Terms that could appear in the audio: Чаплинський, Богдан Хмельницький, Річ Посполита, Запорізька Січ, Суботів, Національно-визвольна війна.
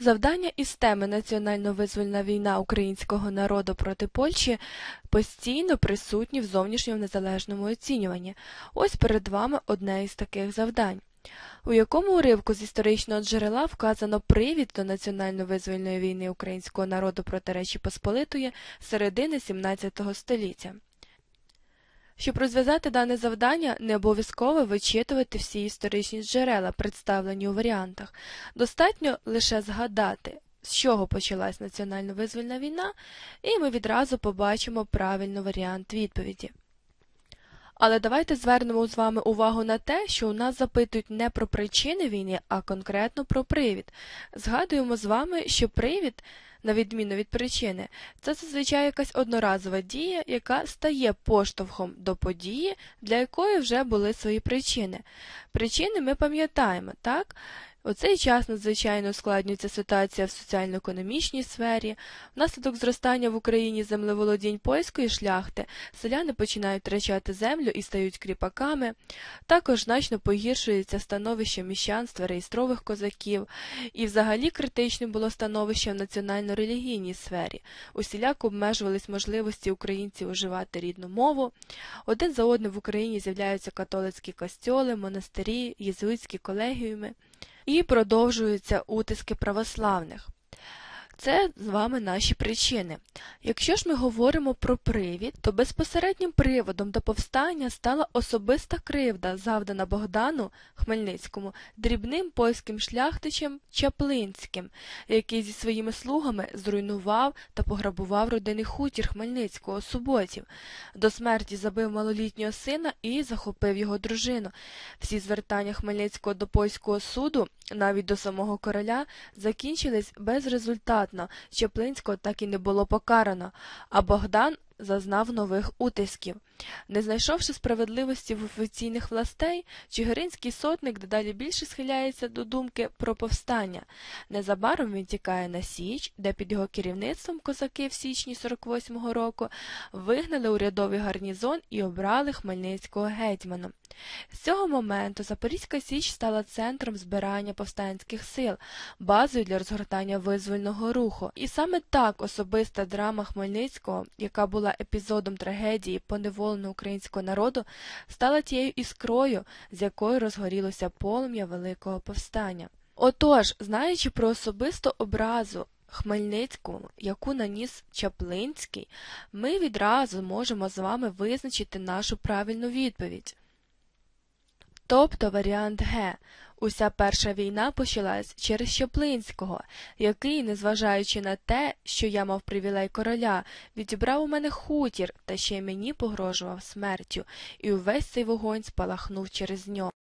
Завдання із теми «Національно-визвольна війна українського народу проти Польщі» постійно присутні в зовнішньому незалежному оцінюванні. Ось перед вами одне із таких завдань. У якому уривку з історичного джерела вказано привід до національно-визвольної війни українського народу проти Речі Посполитої середини XVII століття? Щоб розв'язати дане завдання, не обов'язково вичитувати всі історичні джерела, представлені у варіантах. Достатньо лише згадати, з чого почалась національно-визвольна війна, і ми відразу побачимо правильний варіант відповіді. Але давайте звернемо з вами увагу на те, що у нас запитують не про причини війни, а конкретно про привід. Згадуємо з вами, що привід, на відміну від причини, це зазвичай якась одноразова дія, яка стає поштовхом до події, для якої вже були свої причини. Причини ми пам'ятаємо, так? У цей час надзвичайно ускладнюється ситуація в соціально-економічній сфері. Внаслідок зростання в Україні землеволодінь польської шляхти селяни починають втрачати землю і стають кріпаками. Також значно погіршується становище міщанства, реєстрових козаків. І взагалі критичним було становище в національно-релігійній сфері. Усіляко обмежувались можливості українців уживати рідну мову. Один за одним в Україні з'являються католицькі костьоли, монастирі, єзуїтські колегіуми. І продовжуються утиски православних. Це з вами наші причини. Якщо ж ми говоримо про привід, то безпосереднім приводом до повстання стала особиста кривда, завдана Богдану Хмельницькому дрібним польським шляхтичем Чаплинським, який зі своїми слугами зруйнував та пограбував родинний хутір Хмельницького Суботів. До смерті забив малолітнього сина і захопив його дружину. Всі звертання Хмельницького до польського суду, навіть до самого короля, закінчились безрезультатно. Чаплинського так і не було покарано, а Богдан зазнав нових утисків. Не знайшовши справедливості в офіційних властей, чигиринський сотник дедалі більше схиляється до думки про повстання. Незабаром він тікає на Січ, де під його керівництвом козаки в січні 48-го року вигнали урядовий гарнізон і обрали Хмельницького гетьманом. З цього моменту Запорізька Січ стала центром збирання повстанських сил, базою для розгортання визвольного руху. І саме так особиста драма Хмельницького, яка була епізодом трагедії поневоленого українського народу, стала тією іскрою, з якою розгорілося полум'я Великого повстання. Отож, знаючи про особисту образу Хмельницькому, яку наніс Чаплинський, ми відразу можемо з вами визначити нашу правильну відповідь. Тобто варіант Г. Уся перша війна почалась через Чаплинського, який, незважаючи на те, що я мав привілей короля, відібрав у мене хутір та ще й мені погрожував смертю, і увесь цей вогонь спалахнув через нього.